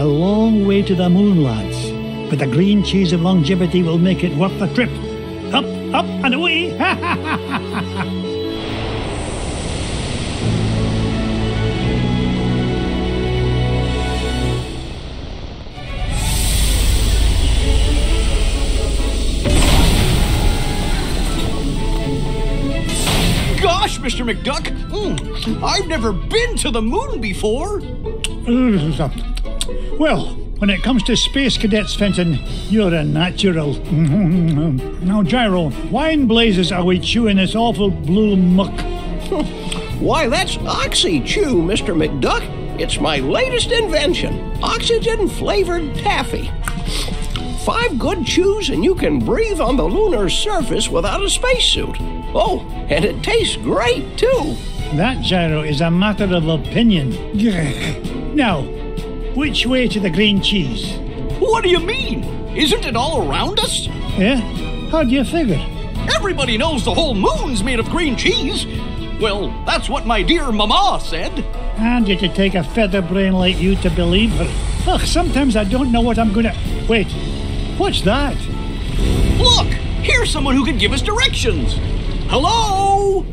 a long way to the moon, lads, but the green cheese of longevity will make it worth the trip. Up, up and away! Ha ha ha ha ha! Mr. McDuck, I've never been to the moon before. Well, when it comes to space cadets, Fenton, you're a natural. Now, Gyro, why in blazes are we chewing this awful blue muck? Why, that's Oxy Chew, Mr. McDuck. It's my latest invention, oxygen-flavored taffy. 5 good chews and you can breathe on the lunar surface without a spacesuit. Oh, and it tastes great, too. That, Gyro, is a matter of opinion. Now, which way to the green cheese? What do you mean? Isn't it all around us? Yeah? How do you figure? Everybody knows the whole moon's made of green cheese. Well, that's what my dear mama said. And did it take a feather brain like you to believe her? Ugh, sometimes I don't know what I'm gonna... Wait, what's that? Look, here's someone who can give us directions. Hello?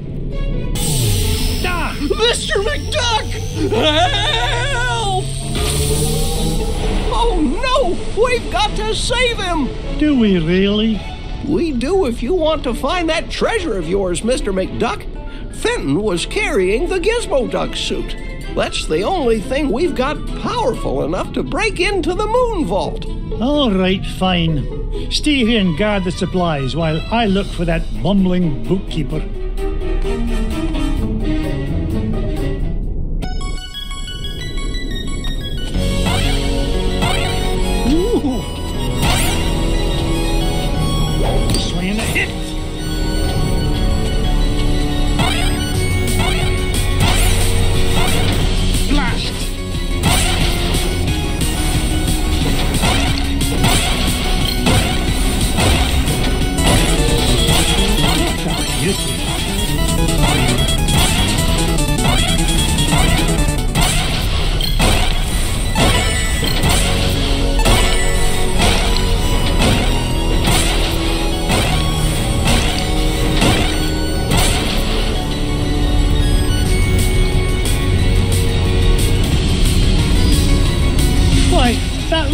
Ah. Mr. McDuck! Help! Oh no! We've got to save him! Do we really? We do if you want to find that treasure of yours, Mr. McDuck. Fenton was carrying the Gizmoduck suit. That's the only thing we've got powerful enough to break into the Moon Vault. All right, fine. Stay here and guard the supplies while I look for that bumbling bookkeeper.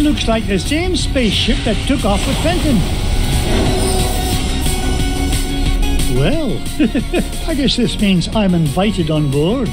Looks like the same spaceship that took off with Fenton. Well, I guess this means I'm invited on board.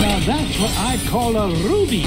Now that's what I call a ruby.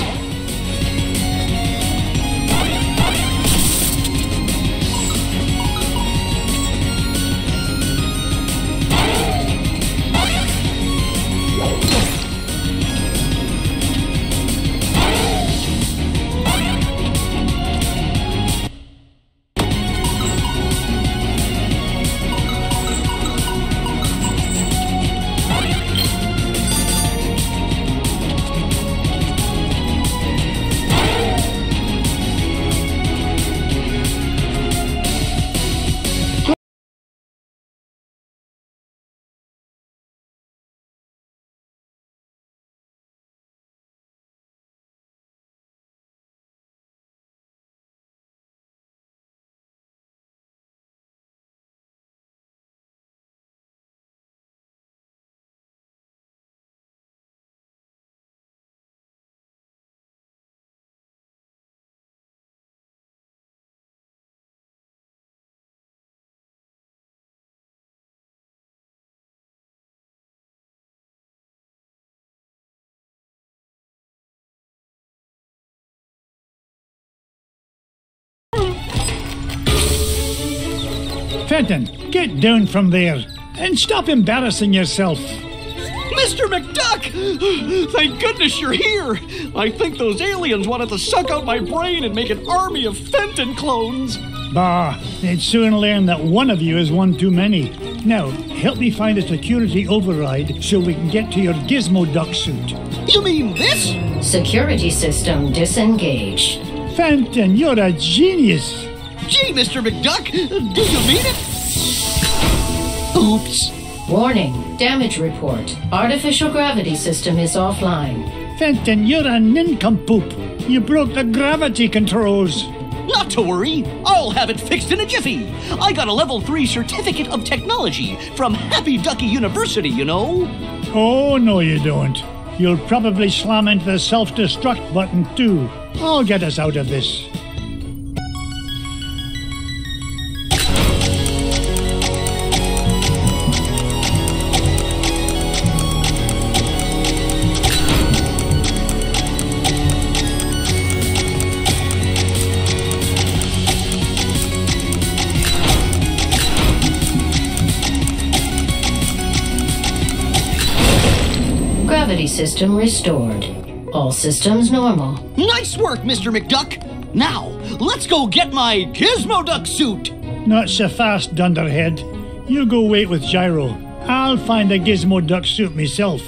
Fenton, get down from there and stop embarrassing yourself. Mr. McDuck! Thank goodness you're here! I think those aliens wanted to suck out my brain and make an army of Fenton clones. Bah, they'd soon learn that one of you is one too many. Now, help me find a security override so we can get to your Gizmoduck suit. You mean this? Security system disengage. Fenton, you're a genius! Gee, Mr. McDuck, do you mean it? Oops. Warning, damage report. Artificial gravity system is offline. Fenton, you're a nincompoop. You broke the gravity controls. Not to worry, I'll have it fixed in a jiffy. I got a level 3 certificate of technology from Happy Ducky University, you know. Oh, no you don't. You'll probably slam into the self-destruct button too. I'll get us out of this. System restored. All systems normal. Nice work, Mr. McDuck! Now, let's go get my Gizmoduck suit! Not so fast, Dunderhead. You go wait with Gyro. I'll find a Gizmoduck suit myself.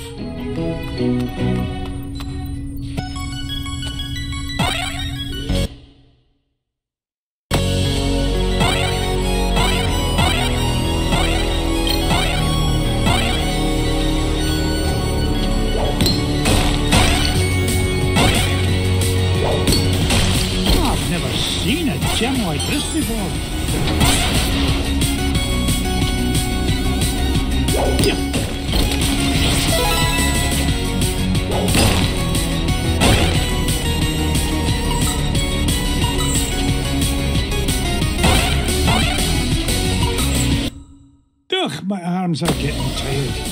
Ugh, my arms are getting tired.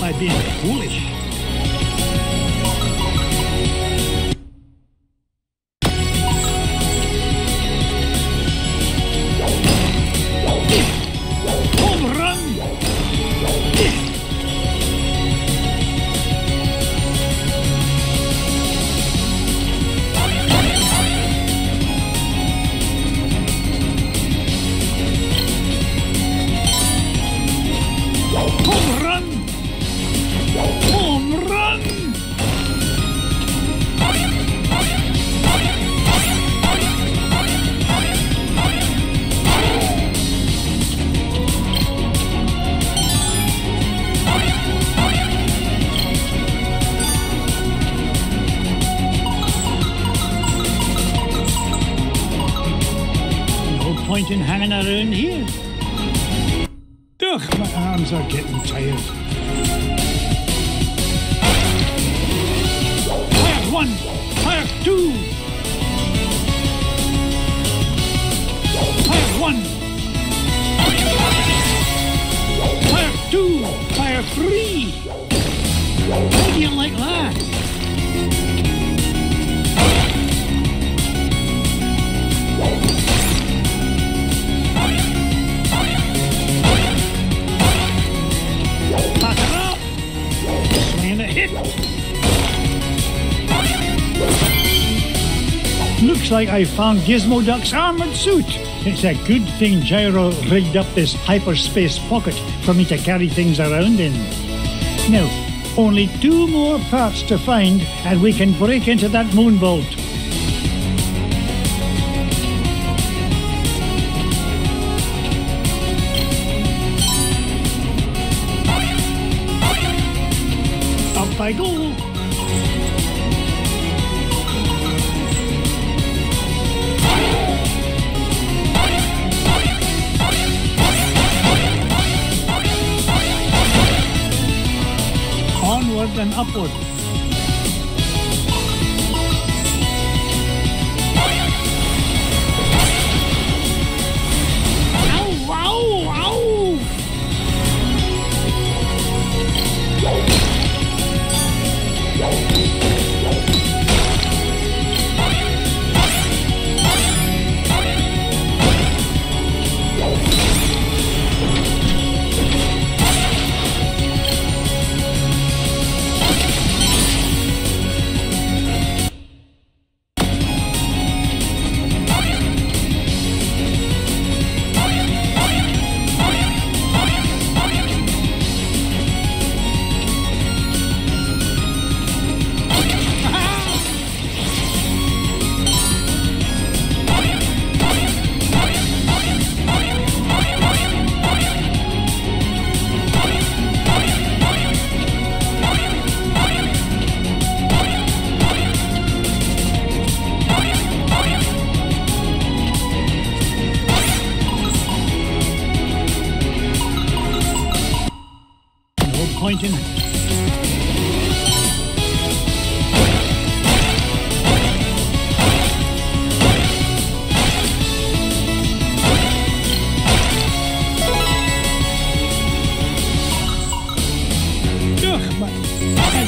By being foolish. Home run! Home run! Home run! No point in hanging around here. Ugh, my arms are getting tired. One, fire two, fire one, fire two, fire three. How do you like that? Looks like I found Gizmoduck's armored suit. It's a good thing Gyro rigged up this hyperspace pocket for me to carry things around in. Now, Only two more parts to find, and we can break into that Moon Vault. Up I go. And upward. Ow, ow, I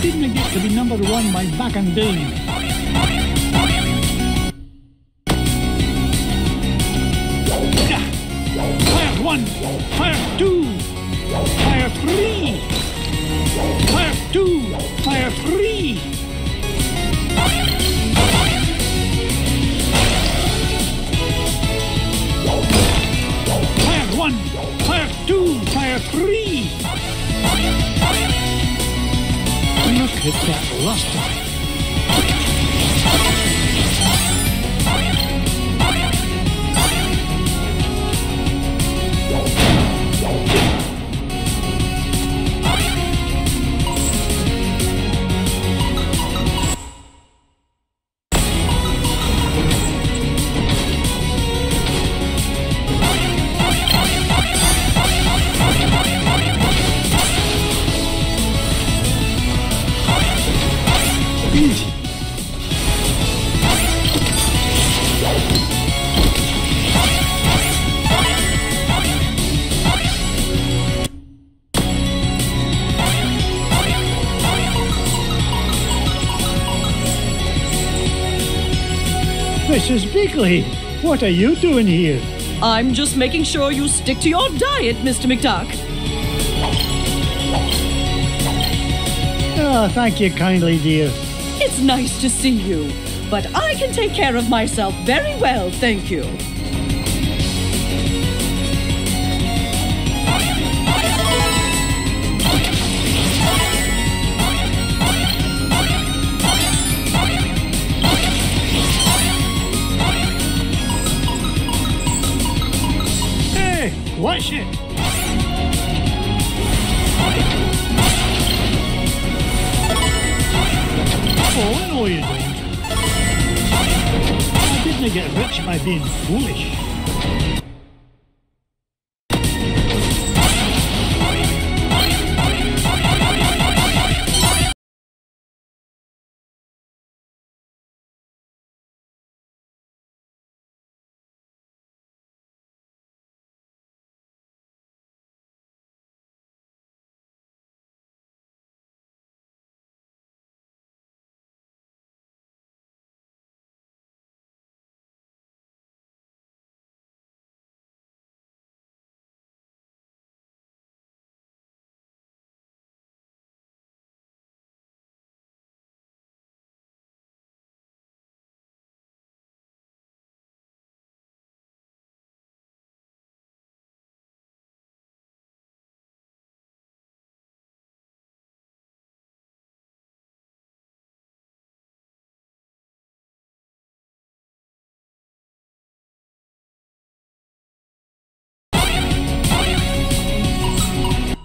didn't get to be number one by back and down. Fire 1, fire 2, fire 3, fire 2, fire 3. Fire 1, fire 2, fire 3. Look at that luster. Mrs. Beakley, what are you doing here? I'm just making sure you stick to your diet, Mr. McDuck. Oh, thank you kindly, dear. It's nice to see you, but I can take care of myself very well, thank you. Watch it! Oh, no you don't. I didn't get rich by being foolish.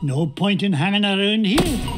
No point in hanging around here.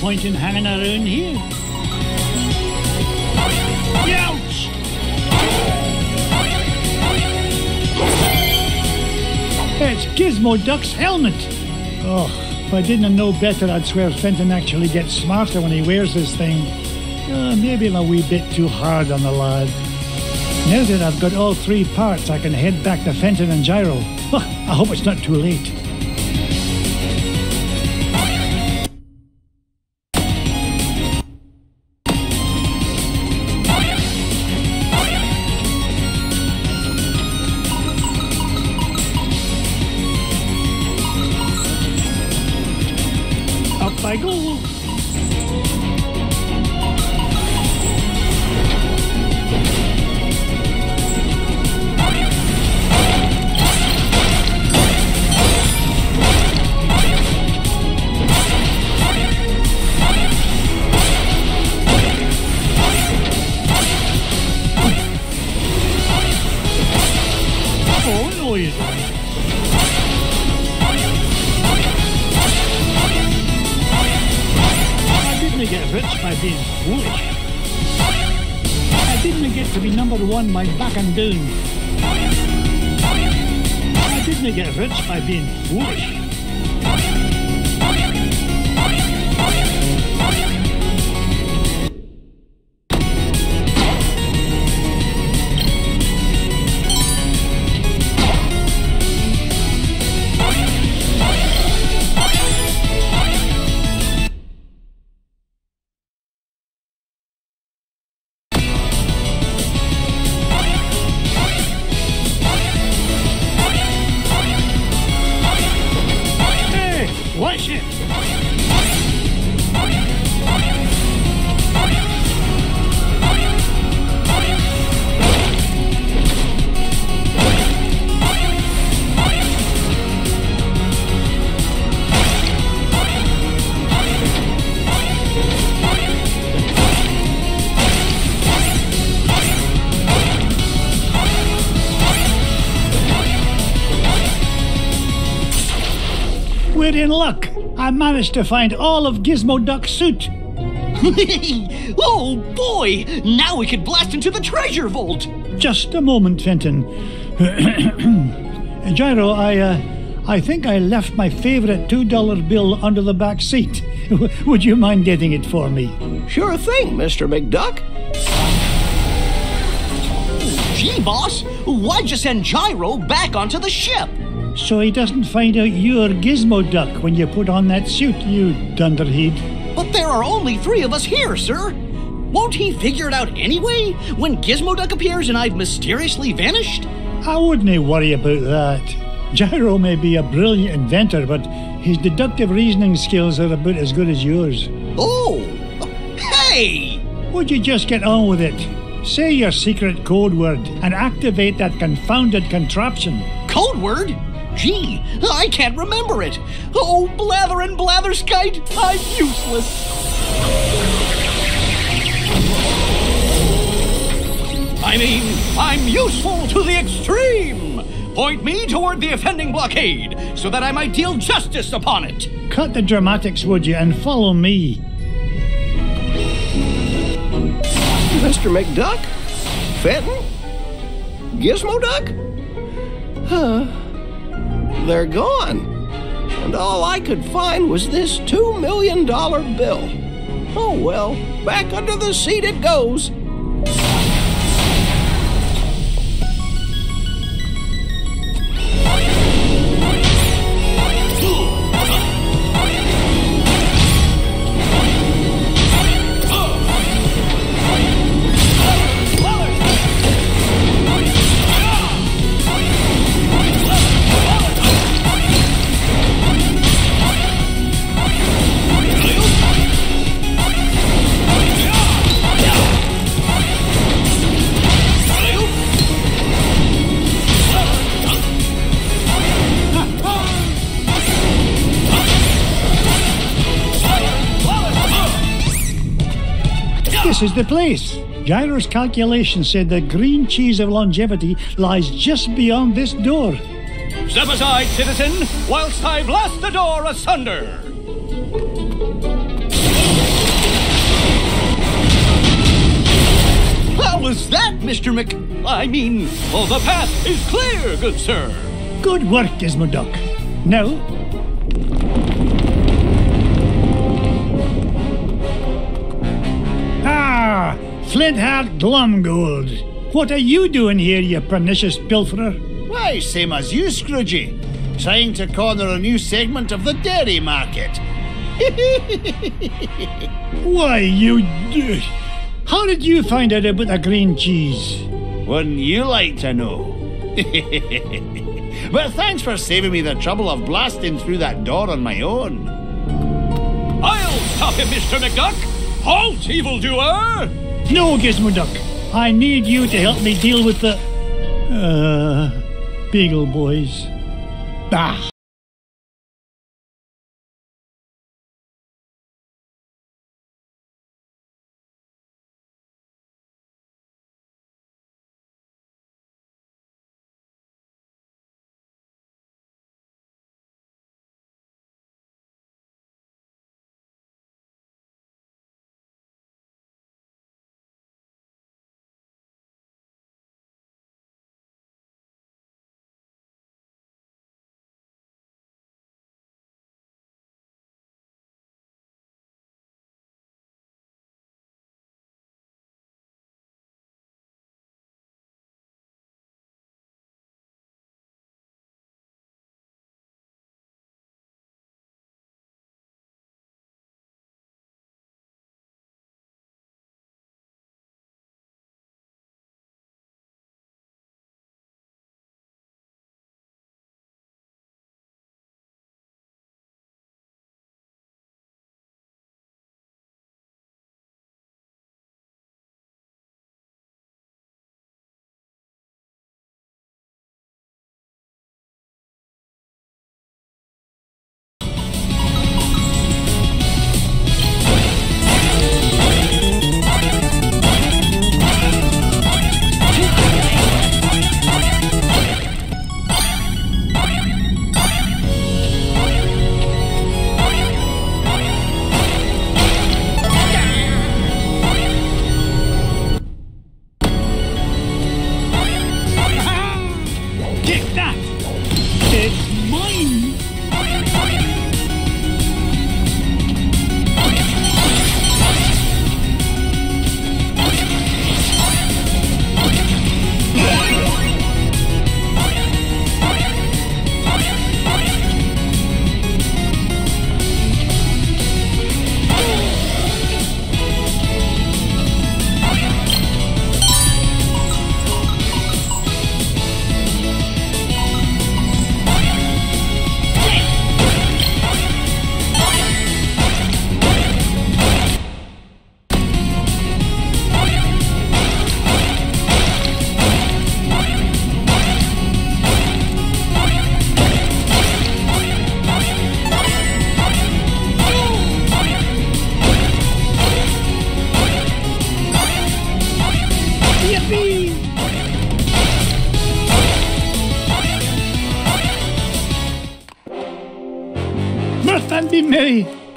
Point in hanging around here. Ouch! It's Gizmoduck's helmet. Oh, if I didn't know better, I'd swear Fenton actually gets smarter when he wears this thing. Maybe I'm a wee bit too hard on the lad. Now that I've got all three parts, I can head back to Fenton and Gyro. I hope it's not too late. I go. Oh, no, you don't. I didn't get rich by being foolish. I didn't get to be #1 by backing down. I didn't get rich by being foolish. Watch it! We're in luck. I managed to find all of Gizmoduck's suit. Oh boy! Now we can blast into the treasure vault. Just a moment, Fenton. Gyro, I think I left my favorite $2 bill under the back seat. Would you mind getting it for me? Sure thing, Mr. McDuck. Gee, boss, why'd you send Gyro back onto the ship? So he doesn't find out you're Gizmoduck when you put on that suit, you dunderhead. But there are only three of us here, sir. Won't he figure it out anyway, when Gizmoduck appears and I've mysteriously vanished? I wouldn't worry about that. Gyro may be a brilliant inventor, but his deductive reasoning skills are about as good as yours. Oh! Hey! Would you just get on with it? Say your secret code word and activate that confounded contraption. Code word? Gee, I can't remember it. Oh, blather and blatherskite, I'm useless. I mean, I'm useful to the extreme. Point me toward the offending blockade so that I might deal justice upon it. Cut the dramatics, would you, and follow me. Mr. McDuck? Fenton? Gizmoduck? Huh. They're gone, and all I could find was this $2 million bill. Oh well, back under the seat it goes. This is the place. Gyro's calculations said the green cheese of longevity lies just beyond this door. Step aside, citizen, whilst I blast the door asunder. How was that, Mr. I mean, well, the path is clear, good sir. Good work, Gizmoduck. Now, Flintheart Glumgold. What are you doing here, you pernicious pilferer? Why, same as you, Scroogey. Trying to corner a new segment of the dairy market. Why, you... How did you find out about the green cheese? Wouldn't you like to know? But thanks for saving me the trouble of blasting through that door on my own. I'll stop him, Mr. McDuck! Halt, evildoer! No, Gizmoduck. I need you to help me deal with the... Beagle Boys. Bah!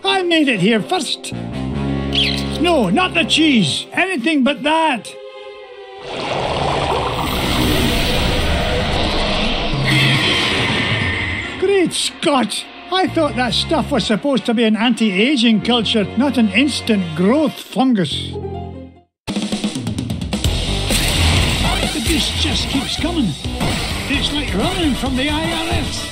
I made it here first. No, not the cheese. Anything but that. Great Scott! I thought that stuff was supposed to be an anti-aging culture, not an instant growth fungus. The beast just keeps coming. It's like running from the IRS.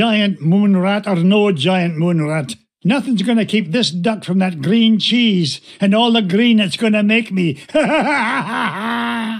giant moon rat or no giant moon rat, nothing's going to keep this duck from that green cheese and all the green it's going to make me. Ha ha ha ha ha!